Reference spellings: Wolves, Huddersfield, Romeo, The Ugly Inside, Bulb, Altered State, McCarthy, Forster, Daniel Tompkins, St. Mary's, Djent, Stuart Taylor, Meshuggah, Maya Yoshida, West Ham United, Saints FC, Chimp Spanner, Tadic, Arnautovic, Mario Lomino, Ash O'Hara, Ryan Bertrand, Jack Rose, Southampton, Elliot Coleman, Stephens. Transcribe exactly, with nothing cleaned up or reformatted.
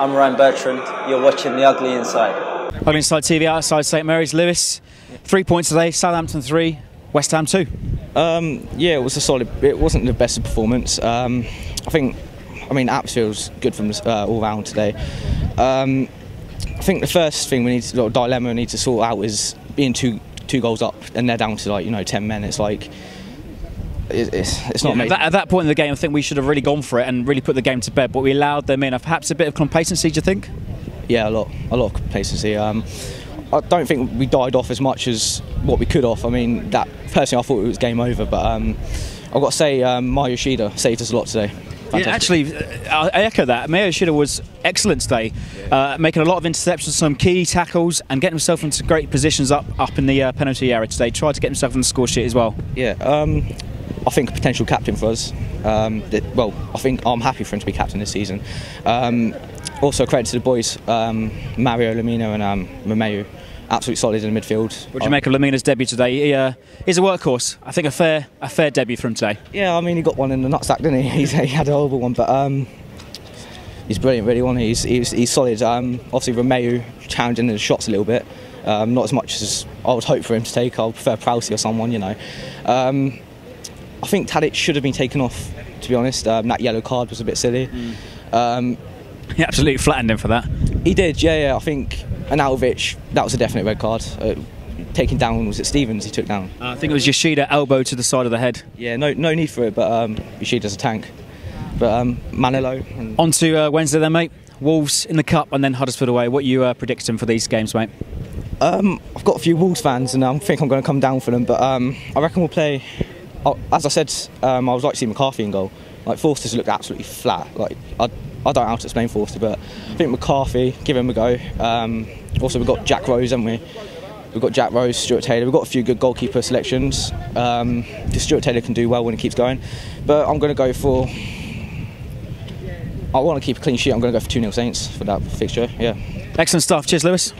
I'm Ryan Bertrand, you're watching The Ugly Inside. Ugly Inside T V outside Saint Mary's. Lewis, three points today, Southampton three, West Ham two. Um, yeah, it was a solid, it wasn't the best of performance. Um, I think, I mean, Apsfield's good from uh, all round today. Um, I think the first thing we need to, sort of dilemma we need to sort out is being two two goals up and they're down to like, you know, ten men. It's like, It's, it's not yeah, that, at that point in the game, I think we should have really gone for it and really put the game to bed. But we allowed them in. Perhaps a bit of complacency, do you think? Yeah, a lot, a lot of complacency. Um, I don't think we died off as much as what we could off. I mean, that personally, I thought it was game over. But um, I've got to say, um, Maya Yoshida saved us a lot today. Yeah, actually, I echo that. Maya Yoshida was excellent today, uh, making a lot of interceptions, some key tackles, and getting himself into great positions up up in the uh, penalty area today. Tried to get himself in the score sheet as well. Yeah. Um, I think a potential captain for us. Um, that, well, I think I'm happy for him to be captain this season. Um, also, credit to the boys, um, Mario Lomino and um, Romeo, absolute solid in the midfield. What do you um, make of Lomino's debut today? He, uh, he's a workhorse. I think a fair, a fair debut for him today. Yeah, I mean, he got one in the nutsack, didn't he? He's, he had a horrible one, but um, he's brilliant, really, wasn't he? He's, he's, he's solid. Um, obviously, Romeo challenging the shots a little bit. Um, not as much as I would hope for him to take. I would prefer Prowsey or someone, you know. Um, I think Tadic should have been taken off, to be honest. Um, that yellow card was a bit silly. Mm. Um, he absolutely flattened him for that. He did, yeah, yeah. I think Arnautovic, that was a definite red card. Uh, taken down, was it Stephens he took down? Uh, I think it was Yoshida, elbow to the side of the head. Yeah, no no need for it, but um, Yoshida's a tank. But um, Manilo. And on to uh, Wednesday then, mate. Wolves in the Cup and then Huddersfield away. What are you uh, predicting for these games, mate? Um, I've got a few Wolves fans and I think I'm going to come down for them, but um, I reckon we'll play... As I said, um, I was like to see McCarthy in goal. Like Forster's looked absolutely flat. Like I, I don't know how to explain Forster, but I think McCarthy, give him a go. Um, also, we've got Jack Rose, haven't we? We've got Jack Rose, Stuart Taylor. We've got a few good goalkeeper selections. Um, Stuart Taylor can do well when he keeps going. But I'm going to go for... I want to keep a clean sheet. I'm going to go for two nil Saints for that fixture. Yeah. Excellent stuff. Cheers, Lewis.